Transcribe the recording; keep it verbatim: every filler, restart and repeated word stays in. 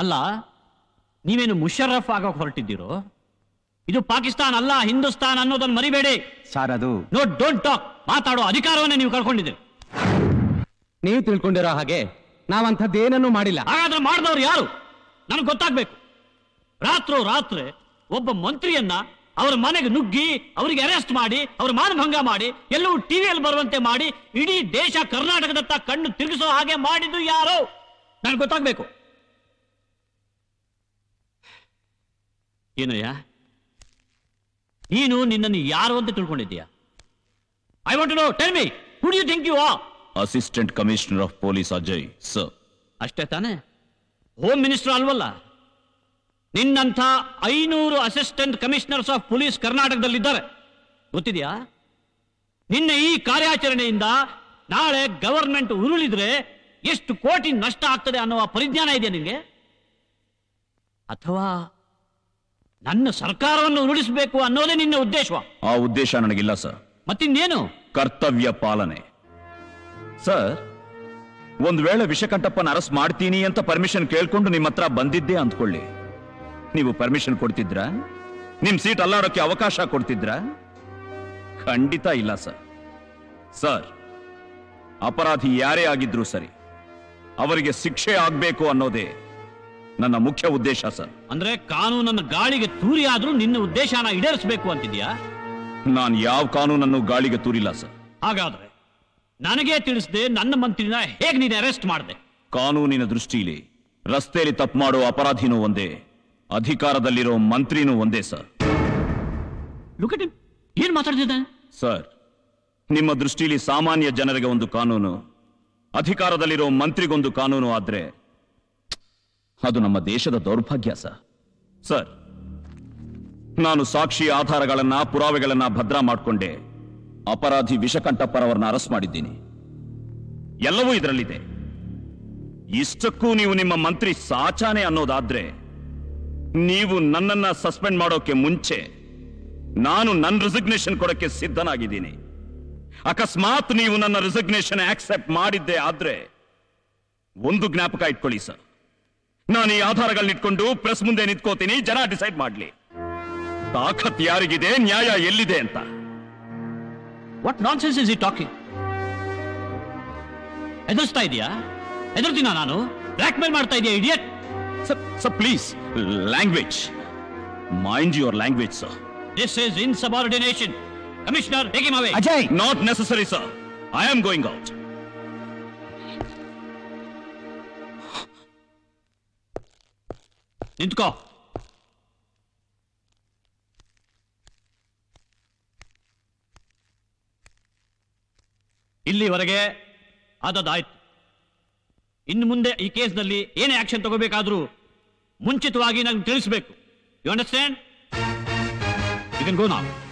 ಅಲ್ಲ ನೀವೇನು ಮುಷರ್ರಫ್ ಆಗೋಕೆ ಹೊರಟಿದ್ದೀರೋ? ಇದು ಪಾಕಿಸ್ತಾನ ಅಲ್ಲ ಹಿಂದೂಸ್ತಾನ್ ಅನ್ನೋದನ್ನ ಮರಿಬೇಡಿ ಸರ್. ಅದು ನೋ ಡೋಂಟ್ ಟಾಕ್, ಮಾತಾಡೋ ಅಧಿಕಾರವನ್ನ ನೀವು ಕಳ್ಕೊಂಡಿದ್ದೀರಿ. ನೀವು ತಿಳ್ಕೊಂಡಿರೋ ಹಾಗೆ ನಾವಂಥದ್ದೇನನ್ನೂ ಮಾಡಿಲ್ಲ. ಹಾಗಾದ್ರೆ ಮಾಡಿದವರು ಯಾರು ನನಗೆ ಗೊತ್ತಾಗಬೇಕು. ರಾತ್ರೋ ರಾತ್ರಿ ಒಬ್ಬ ಮಂತ್ರಿಯನ್ನ ಅವರ ಮನೆಗೆ ನುಗ್ಗಿ ಅವರಿಗೆ ಅರೆಸ್ಟ್ ಮಾಡಿ ಅವರ ಮಾನಭಂಗ ಮಾಡಿ ಎಲ್ಲವೂ ಟಿವಿಯಲ್ಲಿ ಬರುವಂತೆ ಮಾಡಿ ಇಡೀ ದೇಶ ಕರ್ನಾಟಕದತ್ತ ಕಣ್ಣು ತಿರುಗಿಸೋ ಹಾಗೆ ಮಾಡಿದ್ದು ಯಾರೋ ನನಗೆ ಗೊತ್ತಾಗಬೇಕು. ಏನಯ್ಯ ನೀನು ನಿನ್ನನ್ನು ಯಾರು ಅಂತ ತಿಳ್ಕೊಂಡಿದ್ದೀಯಾ? I want to know, tell me, who do you think you are? Assistant commissioner of police Ajay sir. ಅಷ್ಟೇ ತಾನೆ? ಹೋಮ್ ಮಿನಿಸ್ಟರ್ ಅಲ್ವಲ್ಲ. ನಿನ್ನಂಥ ಐನೂರು ಅಸಿಸ್ಟೆಂಟ್ ಕಮಿಷನರ್ಸ್ ಆಫ್ ಪೊಲೀಸ್ ಕರ್ನಾಟಕದಲ್ಲಿದ್ದಾರೆ, ಗೊತ್ತಿದೆಯಾ? ನಿನ್ನ ಈ ಕಾರ್ಯಾಚರಣೆಯಿಂದ ನಾಳೆ ಗವರ್ಮೆಂಟ್ ಉರುಳಿದ್ರೆ ಎಷ್ಟು ಕೋಟಿ ನಷ್ಟ ಆಗ್ತದೆ ಅನ್ನುವ ಪರಿಜ್ಞಾನ ಇದೆಯಾ ನಿನಗೆ? ಅಥವಾ ನನ್ನ ಸರ್ಕಾರವನ್ನು ಉರುಳಿಸಬೇಕು ಅನ್ನೋದೇ ನಿನ್ನ ಉದ್ದೇಶವಾ? ಆ ಉದ್ದೇಶ ನನಗಿಲ್ಲ ಸರ್. ಮತ್ತಿನ್ನೇನು? ಕರ್ತವ್ಯ ಪಾಲನೆ ಸರ್. ಒಂದ್ ವೇಳೆ ವಿಷಕಂಠಪ್ಪನ ಅರೆಸ್ಟ್ ಮಾಡ್ತೀನಿ ಅಂತ ಪರ್ಮಿಷನ್ ಕೇಳ್ಕೊಂಡು ನಿಮ್ಮ ಹತ್ರ ಬಂದಿದ್ದೆ ಅಂದ್ಕೊಳ್ಳಿ, ನೀವು ಪರ್ಮಿಷನ್ ಕೊಡ್ತಿದ್ರಾ? ನಿಮ್ ಸೀಟ್ ಅಲ್ಲಾಡೋಕೆ ಅವಕಾಶ ಕೊಡ್ತಿದ್ರಾ? ಖಂಡಿತ ಇಲ್ಲ ಸರ್. ಸರ್, ಅಪರಾಧಿ ಯಾರೇ ಆಗಿದ್ರು ಸರಿ, ಅವರಿಗೆ ಶಿಕ್ಷೆ ಆಗ್ಬೇಕು ಅನ್ನೋದೇ ನನ್ನ ಮುಖ್ಯ ಉದ್ದೇಶ ಸರ್. ಅಂದ್ರೆ ಕಾನೂನನ್ನು ಗಾಳಿಗೆ ತೂರಿ ಆದ್ರೂ ನಿನ್ನ ಉದ್ದೇಶನ ಈಡೇರಿಸಬೇಕು ಅಂತಿದ್ಯಾ? ನಾನು ಯಾವ ಕಾನೂನನ್ನು ಗಾಳಿಗೆ ತೂರಿಲ್ಲ ಸರ್. ಹಾಗಾದ್ರೆ ನನಗೆ ತಿಳಿಸದೆ ನನ್ನ ಮಂತ್ರಿನ ಹೇಗೆ ನೀನು ಅರೆಸ್ಟ್ ಮಾಡಿದೆ? ಕಾನೂನಿನ ದೃಷ್ಟಿಯಲ್ಲಿ ರಸ್ತೆಯಲ್ಲಿ ತಪ್ಪು ಮಾಡೋ ಅಪರಾಧಿನೂ ಒಂದೇ, ಅಧಿಕಾರದಲ್ಲಿರೋ ಮಂತ್ರಿನೂ ಒಂದೇ ಸರ್. ಲುಕ್ ಅಟ್ ಹಿಮ್, ಏನ್ ಮಾತಾಡ್ತಿದ್ದಾನೆ ಸರ್. ನಿಮ್ಮ ದೃಷ್ಟಿಯಲ್ಲಿ ಸಾಮಾನ್ಯ ಜನರಿಗೆ ಒಂದು ಕಾನೂನು, ಅಧಿಕಾರದಲ್ಲಿರೋ ಮಂತ್ರಿಗೊಂದು ಕಾನೂನು ಆದ್ರೆ ಅದು ನಮ್ಮ ದೇಶದ ದೌರ್ಭಾಗ್ಯ ಸರ್. ಸರ್, ನಾನು ಸಾಕ್ಷಿ ಆಧಾರಗಳನ್ನ ಪುರಾವೆಗಳನ್ನ ಭದ್ರ ಮಾಡಿಕೊಂಡೆ ಅಪರಾಧಿ ವಿಷಕಂಠಪ್ಪರವರನ್ನ ಅರೆಸ್ಟ್ ಮಾಡಿದ್ದೀನಿ. ಎಲ್ಲವೂ ಇದರಲ್ಲಿದೆ. ಇಷ್ಟಕ್ಕೂ ನೀವು ನಿಮ್ಮ ಮಂತ್ರಿ ಸಾಚಾನೆ ಅನ್ನೋದಾದ್ರೆ, ನೀವು ನನ್ನನ್ನ ಸಸ್ಪೆಂಡ್ ಮಾಡೋಕೆ ಮುಂಚೆ ನಾನು ನನ್ನ ರೆಸಿಗ್ನೇಷನ್ ಕೊಡಕ್ಕೆ ಸಿದ್ಧನಾಗಿದ್ದೀನಿ. ಅಕಸ್ಮಾತ್ ನೀವು ನನ್ನ ರೆಸಿಗ್ನೇಷನ್ ಆಕ್ಸೆಪ್ಟ್ ಮಾಡಿದ್ದೆ ಆದ್ರೆ ಒಂದು ಜ್ಞಾಪಕ ಇಟ್ಕೊಳ್ಳಿ ಸರ್, ನಾನು ಈ ಆಧಾರಗಳನ್ನಿಟ್ಕೊಂಡು ಪ್ರೆಸ್ ಮುಂದೆ ನಿಂತ್ಕೋತೀನಿ, ಜನ ಡಿಸೈಡ್ ಮಾಡ್ಲಿ ತಾಕತ್ ಯಾರಿಗಿದೆ, ನ್ಯಾಯ ಎಲ್ಲಿದೆ ಅಂತ. What nonsense is he talking? ಎದುರಿಸ್ತಾ ಇದೆಯಾ? ಎದುರ್ತೀನ ನಾನು? ಬ್ಲ್ಯಾಕ್ ಮೇಲ್ ಮಾಡ್ತಾ ಇದೆಯಾ idiot? Sir please, language, mind your language sir. This is insubordination. Commissioner, take him away. Ajay, not necessary sir. I am going out. ನಿಂತ್ಕೋ. ಇಲ್ಲಿವರೆಗೆ ಆದದಾಯ್ತು. ಇನ್ನು ಮುಂದೆ ಈ ಕೇಸ್ನಲ್ಲಿ ಏನೇ ಆಕ್ಷನ್ ತಗೋಬೇಕಾದ್ರೂ ಮುಂಚಿತವಾಗಿ ನನಗೆ ತಿಳಿಸಬೇಕು. You understand? You can go now.